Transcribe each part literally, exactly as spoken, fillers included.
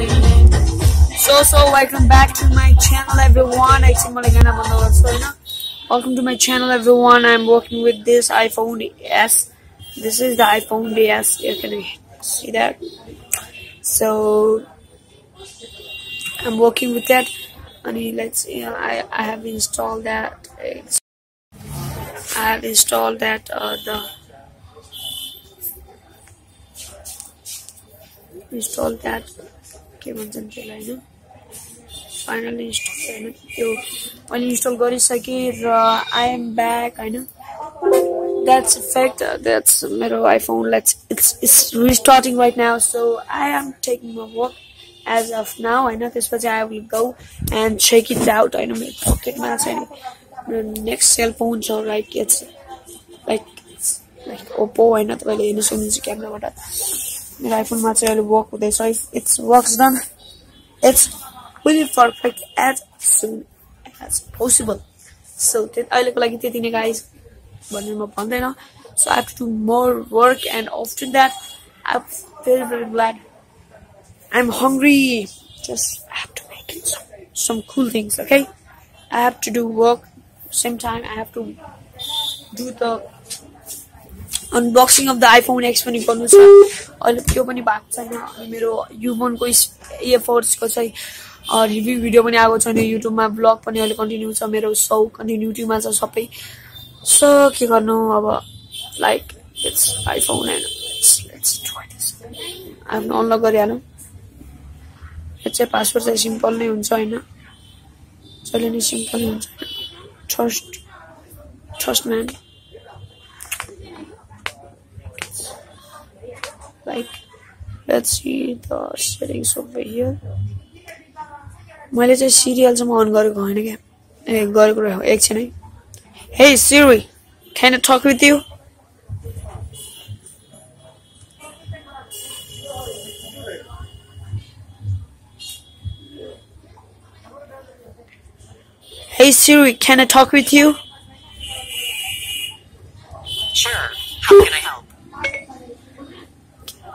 So, so welcome back to my channel, everyone. Welcome to my channel, everyone. I'm working with this iPhone S. This is the iPhone S. You can see that. So, I'm working with that. And let's, you know, I, I have installed that. I have installed that, uh, the install that cables until I know. Finally install, I know. You when you install Gauri Sakir, uh, I am back, I know. That's a fact, uh, that's my iPhone. Let's it's it's restarting right now, so I am taking my work as of now. I know this was I will go and check it out. I know my pocket mask, I know the next cell phones or like it's like it's like Oppo, I know the way innocent camera water. The iPhone material work with it, so if it's works done, it's really perfect as soon as possible. So that I look like it, guys. So I have to do more work, and after that, I'm very very glad. I'm hungry. Just I have to make some some cool things. Okay, I have to do work. Same time, I have to do the unboxing of the iPhone X पनि गर्नु छ अनि त्यो पनि भएको छैन अनि मेरो U one को A four को चाहिँ रिभ्यु भिडियो पनि आएको छैन YouTube मा ब्लग पनि अहिले कन्टिन्यू छ मेरो सो कन्टिन्युटी मा छ सबै सो के गर्नु अब like it's iPhone and let's try this I'm अनलक गरिहालौ यसको पासवर्ड चाहिँ सिम्पल नै हुन्छ हैन चले नि सिम्पल हुन्छ trust trust man Like, let's see the settings over here. मैले चाहिँ Siri अल्सम अन गरेको हैन के ए गरेको रह्यो एकछिन है Hey Siri, can I talk with you? Hey Siri, can I talk with you? Sure. How can I help?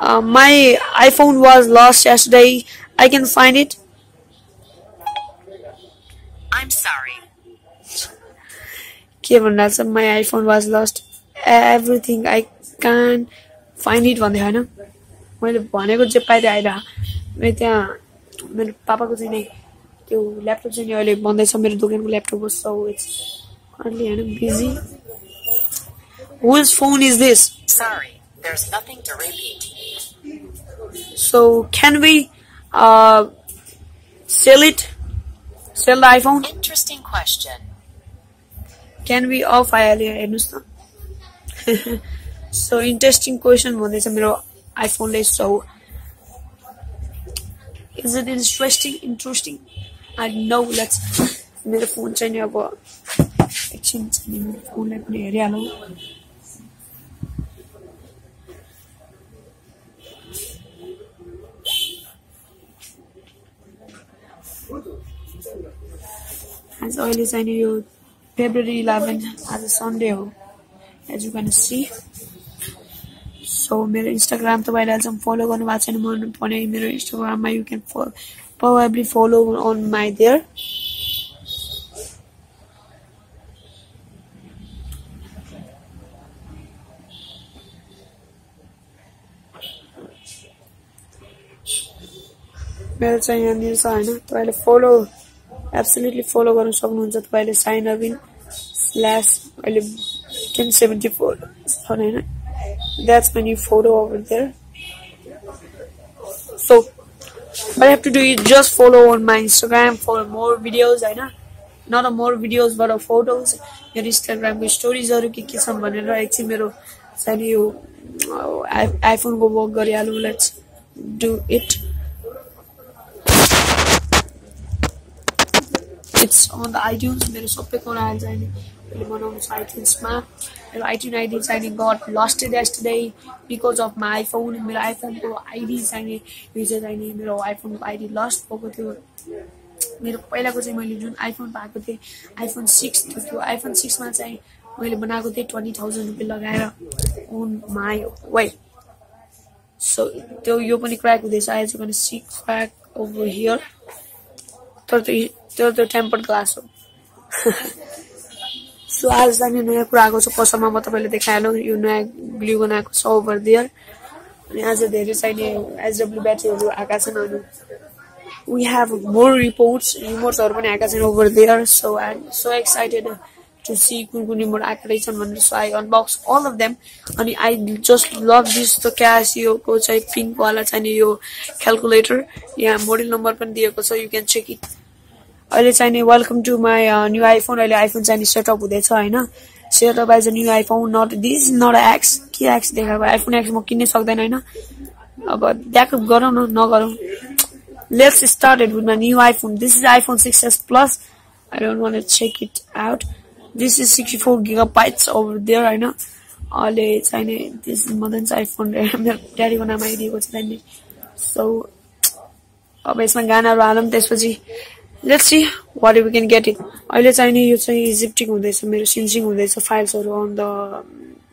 Uh, my iPhone was lost yesterday. I can find it. I'm sorry. Kevin, that's my iPhone was lost. Everything I can't find it. One day, I know. Well, one day I just paid it. I went there. My papa got it. The laptop is not available. One day, so my daughter's laptop was so it's only I know busy. Whose phone is this? Sorry, there's nothing to repeat. So can we uh, sell it? Sell the iPhone? Interesting question. Can we off earlier? So interesting question. One is a mirror iPhone list. So is it interesting? Interesting. I know. Let's mirror phone change about exchange phone area. As always, I knew February eleventh as a Sunday, as you can see. So, my Instagram to while some follow on watch and on mirror Instagram. You can follow, probably follow on my there. Well, so you need to while follow. Absolutely follow on Sognunza while sign up in slash ten seventy-four. That's my new photo over there. So, what I have to do is just follow on my Instagram for more videos. I know not a more videos but a photos. Your Instagram stories are some banana. Actually, my iPhone go work. Let's do it. It's on the iTunes. Mere sopai kona hailcha haina. मैले बनाउँछु iTunes मा. मेरो iTunes ID चाहिँ got lost yesterday because of my iPhone. मेरो iPhone को ID चाहिँ user चाहिँ मेरो iPhone को आइडी lost भएको थियो. मेरो पहिलाको चाहिँ मैले जुन iPhone पाएको थिए, iPhone six थियो. iPhone six मा चाहिँ मैले बनाएको थिए twenty thousand रुपैयाँ लगाएर on my way. So त्यो यो पनि crack हुँदैछ. आज यो पनि crack over here. thirty tempered glass हो. So as I mean, I could customer you know, glue over there. And as a data side, S W battery, we have more reports, reports over there. So I'm so excited to see Kunkunni more accurate. So I unbox all of them. And I just love this the Casio Kochai pink wallet and your calculator. Yeah, model number, so you can check it. Welcome to my uh, new iPhone. iPhone is set up with it. Set up as a new iPhone. Not this is not an X. Key X. They have iPhone X. But that could go no. Let's start it with my new iPhone. This is iPhone six S Plus. I don't want to check it out. This is sixty-four gigabytes over there. I know. This is mother's iPhone. Daddy gonna my idea. So, based on Ghana Ralam, this was it. Let's see what we can get it. Let's I need you say zip tick with this files are on the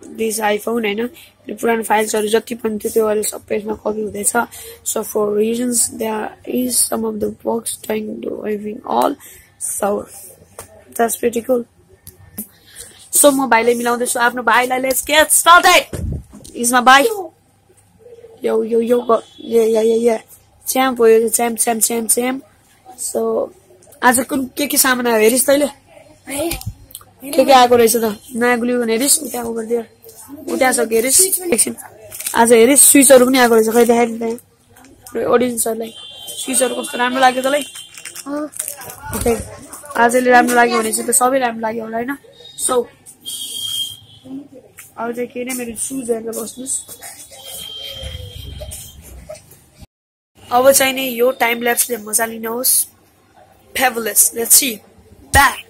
this iPhone and the put files are just copy. So for reasons there is some of the box trying to having all. So that's pretty cool. So mobile me this app no bye, let's get started. Is my bye? Yo yo yo go. Yeah yeah yeah yeah. Sam for you Sam Sam Sam Sam. So as a good kick is I'm very style. Hey, I go race the Naglu and Eris, we have over there. What has a Geris action? As a Eris, Swiss or Runago is a great head. The audience are like Swiss or Costaram like the lake. Okay, as a little like one is the Soviet, I'm like right now. So I'll take any minute shoes and the business. Our China, your time lapse, the Mazalinos. Fabulous. Let's see. Bye.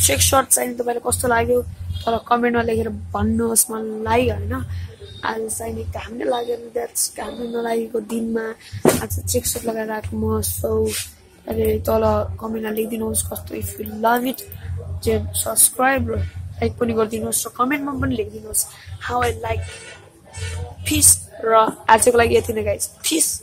Check short sign the very cost like you or a comment or like a bundle small liar. I'll sign a camera like that's camera like a dinner as a check shot like a more so a dollar comment a lady knows cost. If you love it, just subscribe like when you got the nose to comment moment like the nose how I like peace raw. I'll check like anything guys. Peace.